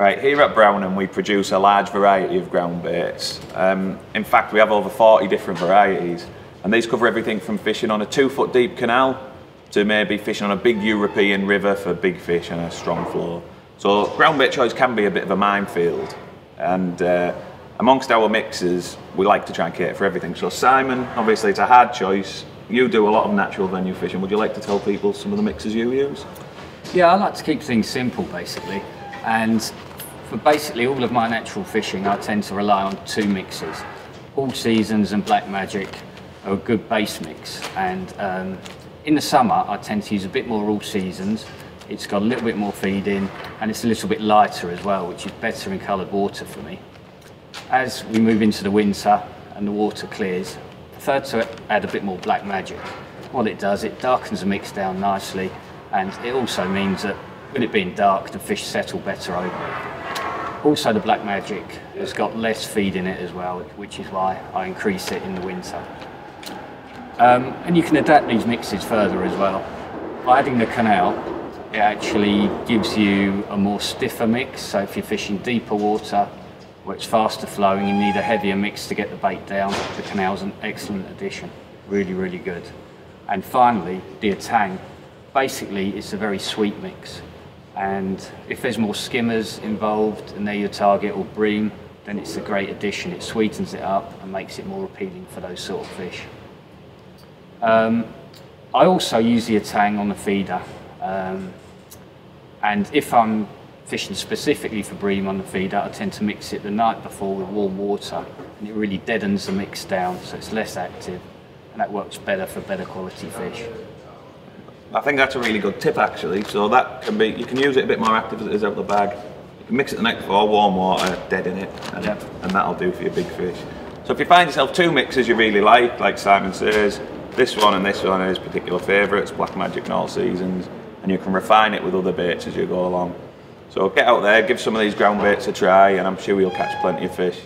Right, here at Browning we produce a large variety of ground baits. In fact, we have over 40 different varieties, and these cover everything from fishing on a 2 foot deep canal to maybe fishing on a big European river for big fish and a strong flow. So ground bait choice can be a bit of a minefield, and amongst our mixers we like to try and cater for everything. So Simon, obviously it's a hard choice. You do a lot of natural venue fishing. Would you like to tell people some of the mixers you use? Yeah, I like to keep things simple basically, and for basically all of my natural fishing I tend to rely on two mixers. All Seasons and Black Magic are a good base mix, and in the summer I tend to use a bit more All Seasons. It's got a little bit more feed in and it's a little bit lighter as well, which is better in coloured water for me. As we move into the winter and the water clears, I prefer to add a bit more Black Magic. What it does, it darkens the mix down nicely, and it also means that with it being dark the fish settle better over it. Also the Black Magic has got less feed in it as well, which is why I increase it in the winter. And you can adapt these mixes further as well. By adding the canal, it actually gives you a more stiffer mix, so if you're fishing deeper water where it's faster flowing, you need a heavier mix to get the bait down. The canal's an excellent addition, really, really good. And finally, Deer Tang. Basically, it's a very sweet mix, and if there's more skimmers involved and they're your target, or bream, then it's a great addition. It sweetens it up and makes it more appealing for those sort of fish. I also use the Aetang on the feeder, and if I'm fishing specifically for bream on the feeder, I tend to mix it the night before with warm water, and it really deadens the mix down, so it's less active, and that works better for better quality fish. I think that's a really good tip actually, so that can be, you can use it a bit more active as it is out of the bag. You can mix it the night before, warm water, deaden it, and, and that'll do for your big fish. So if you find yourself two mixes you really like Simon says, this one and this one are his particular favourites, Black Magic and All Seasons, and you can refine it with other baits as you go along. So get out there, give some of these ground baits a try, and I'm sure you'll catch plenty of fish.